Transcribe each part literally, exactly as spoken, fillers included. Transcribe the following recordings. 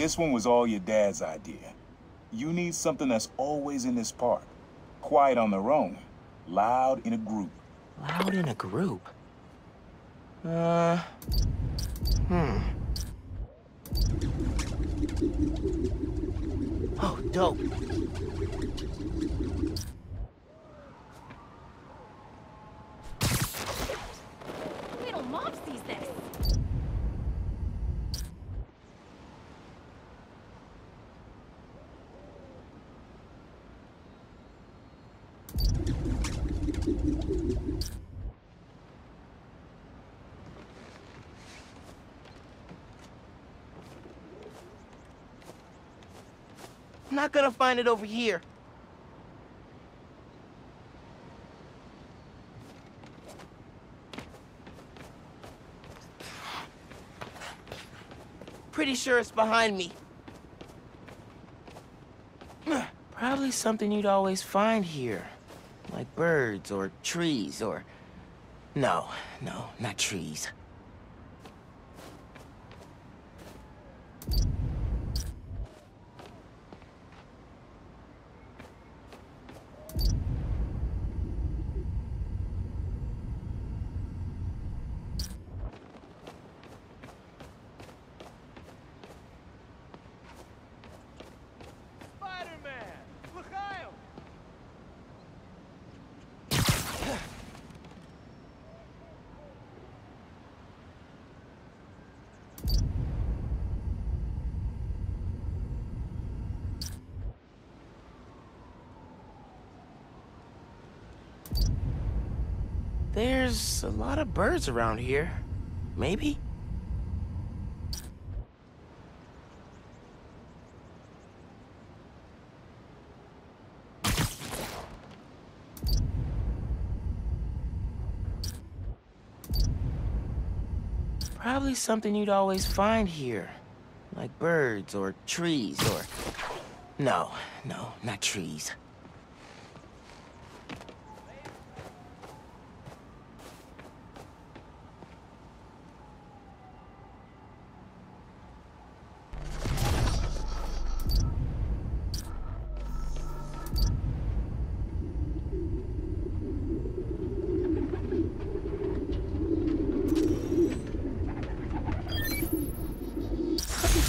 This one was all your dad's idea. You need something that's always in this park. Quiet on their own. Loud in a group. Loud in a group? Uh... Hmm. Oh, dope. Little mom sees this. Not gonna find it over here. Pretty sure it's behind me. Probably something you'd always find here. Like birds or trees or... No, no, not trees. There's a lot of birds around here. Maybe? Probably something you'd always find here. Like birds or trees or... No, no, not trees.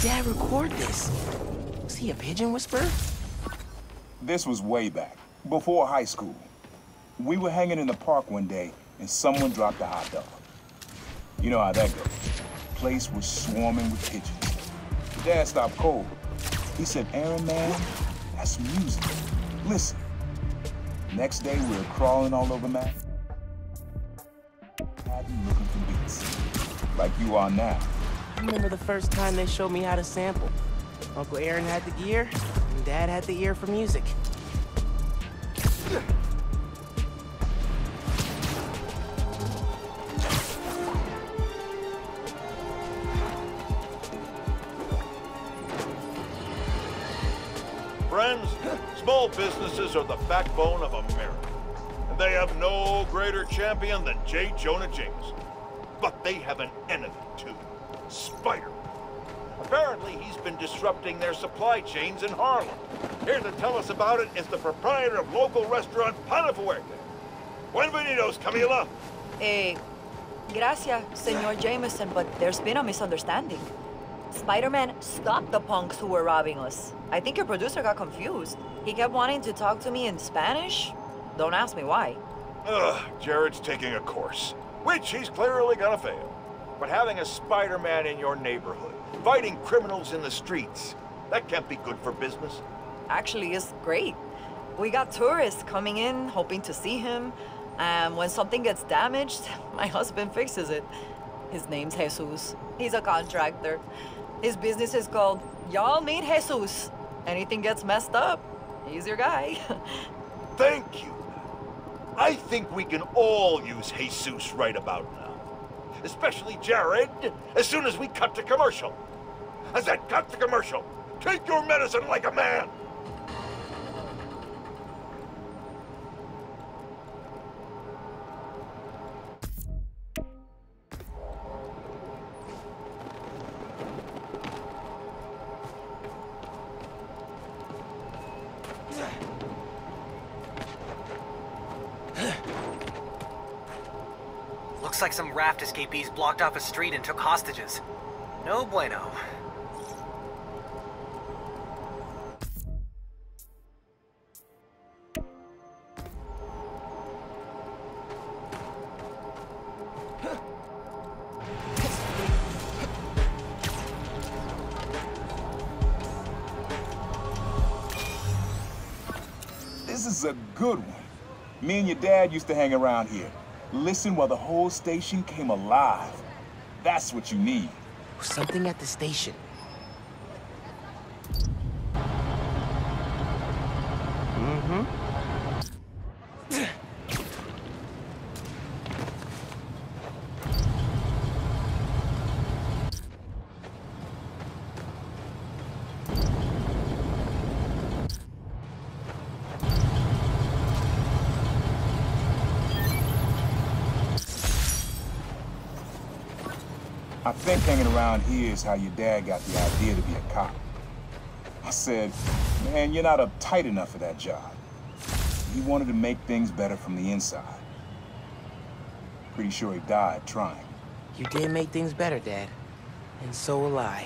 Dad, record this. Was he a pigeon whisperer? This was way back, before high school. We were hanging in the park one day, and someone dropped a hot dog. You know how that goes. The place was swarming with pigeons. Dad stopped cold. He said, "Aaron, man, that's music. Listen." Next day, we were crawling all over Manhattan, looking for beats, like you are now. I remember the first time they showed me how to sample. Uncle Aaron had the gear, and Dad had the ear for music. Friends, small businesses are the backbone of America. And they have no greater champion than J. Jonah Jameson. But they have an enemy, too. Spider. Apparently, he's been disrupting their supply chains in Harlem. Here to tell us about it is the proprietor of local restaurant Panafuerte. Bienvenidos, Camila. Eh, gracias, Señor Jameson, but there's been a misunderstanding. Spider-Man stopped the punks who were robbing us. I think your producer got confused. He kept wanting to talk to me in Spanish. Don't ask me why. Ugh, Jared's taking a course, which he's clearly gonna fail. But having a Spider-Man in your neighborhood, fighting criminals in the streets, that can't be good for business. Actually, it's great. We got tourists coming in, hoping to see him. And when something gets damaged, my husband fixes it. His name's Jesus. He's a contractor. His business is called Y'all Need Jesus. Anything gets messed up, he's your guy. Thank you. I think we can all use Jesus right about now. Especially Jared, as soon as we cut to commercial. I said, cut to commercial. Take your medicine like a man. Looks like some Raft escapees blocked off a street and took hostages. No bueno. This is a good one. Me and your dad used to hang around here. Listen while the whole station came alive. That's what you need. Something at the station. I think hanging around here is how your dad got the idea to be a cop. I said, man, you're not uptight enough for that job. He wanted to make things better from the inside. Pretty sure he died trying. You did make things better, Dad. And so will I.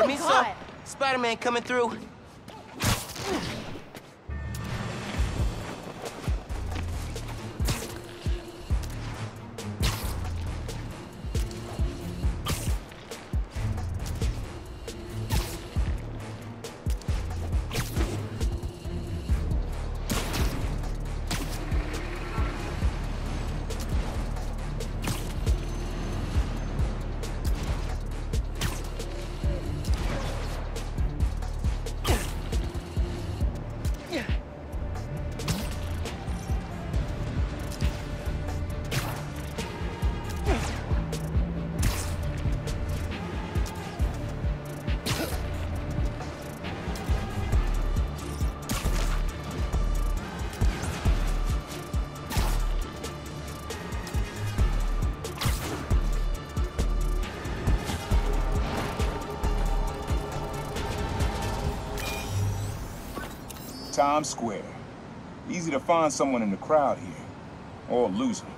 Oh my God! Spider-Man coming through. Times Square. Easy to find someone in the crowd here, or lose them.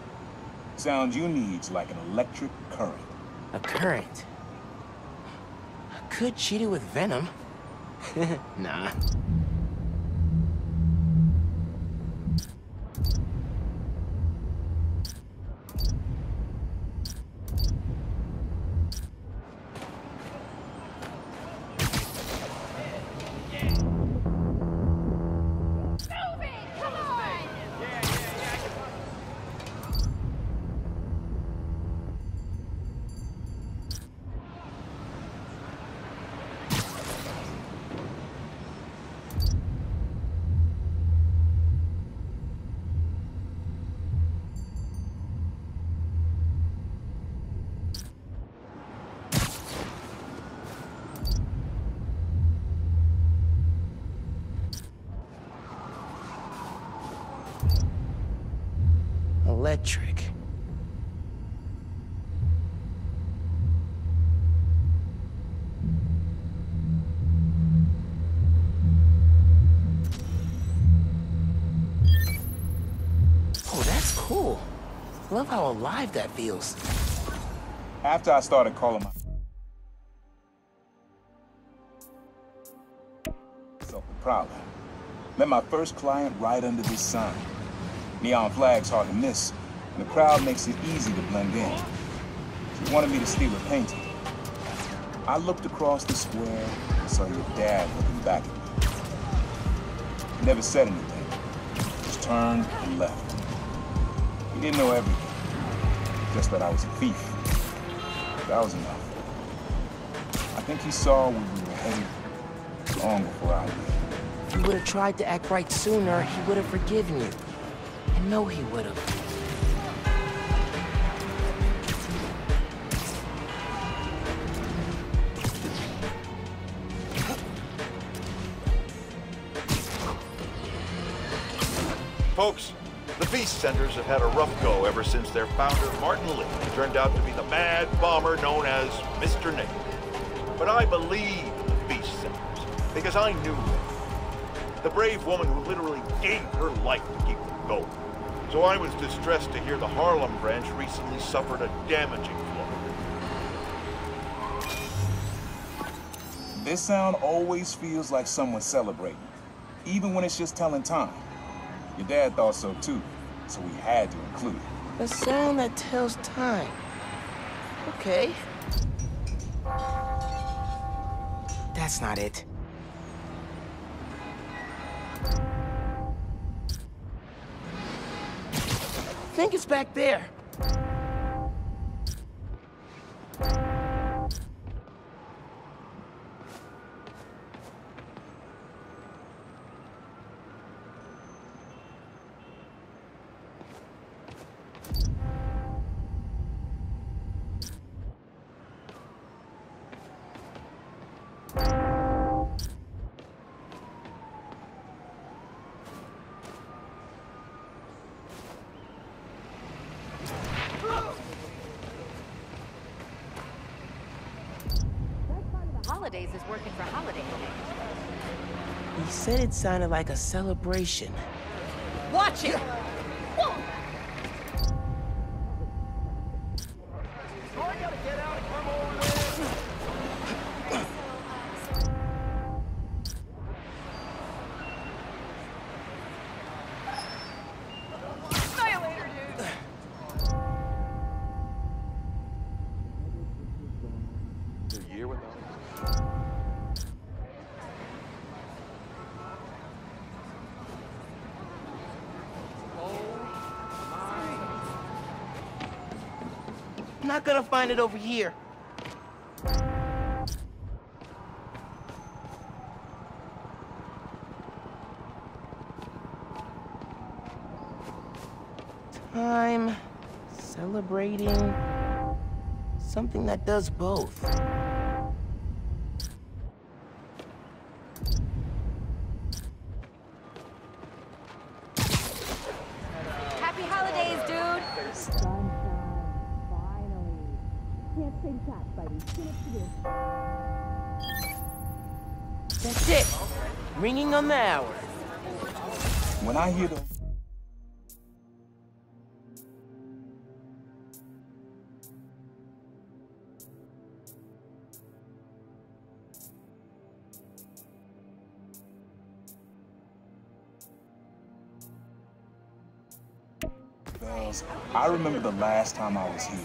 Sound you need's like an electric current. A current? I could cheat it with venom. Nah. Electric. That's cool. Love how alive that feels. After I started calling myself a prowler, met my first client right under this sign. Neon flags hard to miss, and the crowd makes it easy to blend in. She wanted me to steal a painting. I looked across the square and saw your dad looking back at me. He never said anything, just turned and left. He didn't know everything, just that I was a thief. That was enough. I think he saw where we were headed long before I did. If you would have tried to act right sooner, he would have forgiven you. I know he would have. Folks, the Beast Centers have had a rough go ever since their founder, Martin Lee, turned out to be the mad bomber known as Mister Nick. But I believe in the Beast Centers, because I knew them. The brave woman who literally gave her life to keep them going. So I was distressed to hear the Harlem branch recently suffered a damaging flood. This sound always feels like someone celebrating, even when it's just telling time. Your dad thought so too, so we had to include it. The sound that tells time. Okay. That's not it. I think it's back there. Is working for holiday. He said it sounded like a celebration. Watch it! Whoa. Oh, I gotta get out and come over there. See you later, dude. I'm not gonna find it over here. Time, celebrating, something that does both. Happy holidays, dude! That's it. Ringing on the hour. When I hear the bells, I remember the last time I was here.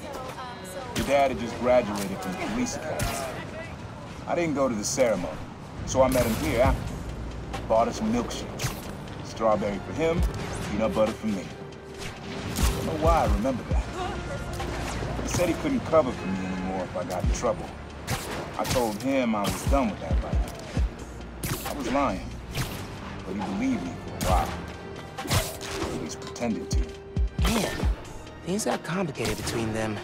Your dad had just graduated from the police academy. I didn't go to the ceremony, so I met him here after. Bought us milkshakes. Strawberry for him, peanut butter for me. I don't know why I remember that. He said he couldn't cover for me anymore if I got in trouble. I told him I was done with that life. I was lying, but he believed me for a while. Or at least pretended to. Man, things got complicated between them.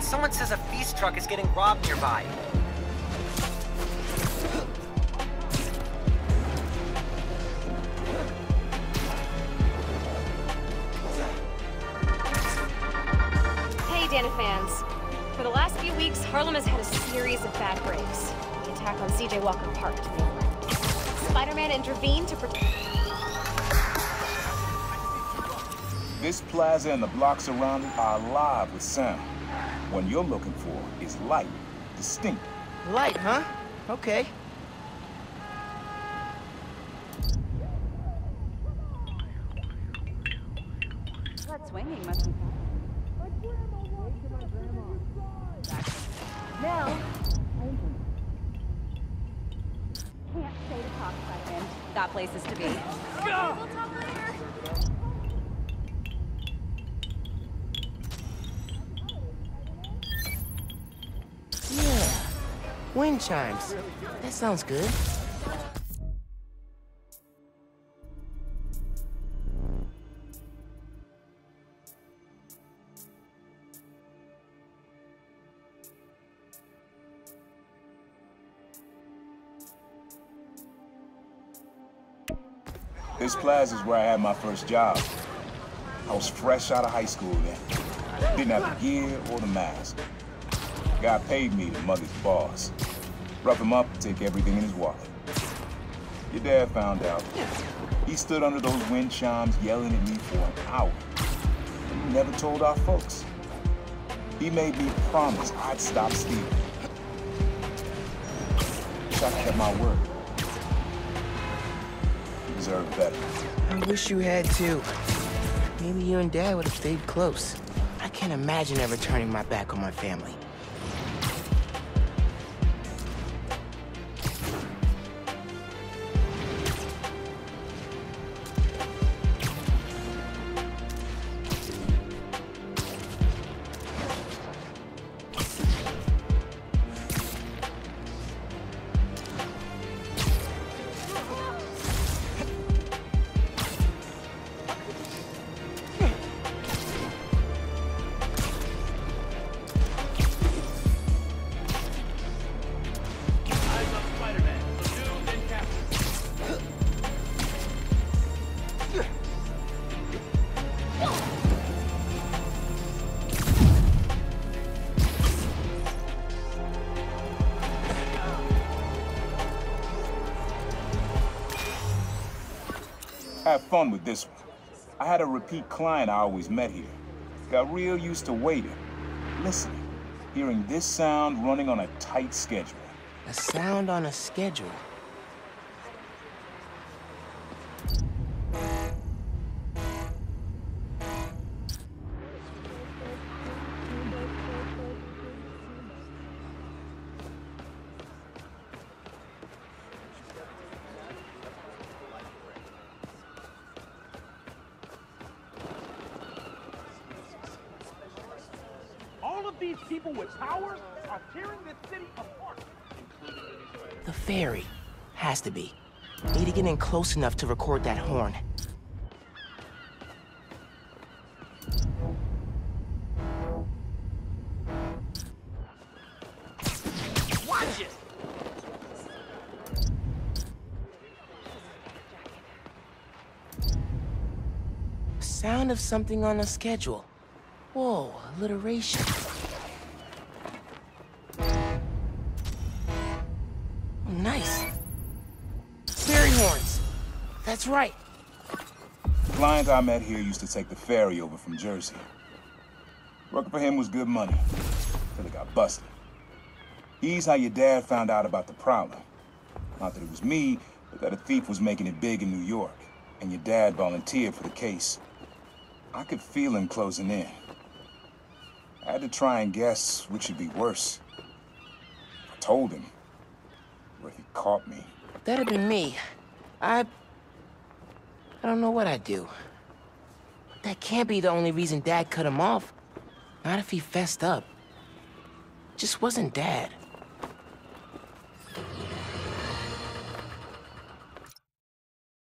Someone says a feast truck is getting robbed nearby. Hey, Bandana fans. For the last few weeks, Harlem has had a series of bad breaks. The attack on C J Walker Park to the left. Spider-Man intervened to protect... This plaza and the blocks around it are alive with sound. One you're looking for is light, distinct. Light, huh? Okay. Not swinging much. Now, can't stay to talk about him. Got places to be. Okay, we'll talk later. Yeah, wind chimes. That sounds good. This plaza is where I had my first job. I was fresh out of high school then. Didn't have the gear or the mask. The guy paid me to mug his boss. Rough him up, take everything in his wallet. Your dad found out. He stood under those wind chimes yelling at me for an hour. He never told our folks. He made me promise I'd stop stealing. Wish I kept my word. Better. I wish you had too. Maybe you and Dad would have stayed close. I can't imagine ever turning my back on my family. Have fun with this one. I had a repeat client I always met here. Got real used to waiting, listening, hearing this sound running on a tight schedule. A sound on a schedule? These people with power are tearing this city apart. The ferry has to be. Need to get in close enough to record that horn. Watch it. Sound of something on a schedule. Whoa, alliteration. Nice. Ferry horns. That's right. The client I met here used to take the ferry over from Jersey. Working for him was good money, till it got busted. He's how your dad found out about the problem. Not that it was me, but that a thief was making it big in New York, and your dad volunteered for the case. I could feel him closing in. I had to try and guess which would be worse. I told him. Or he caught me. That'd be me. I... I don't know what I'd do. That can't be the only reason Dad cut him off. Not if he fessed up. Just wasn't Dad.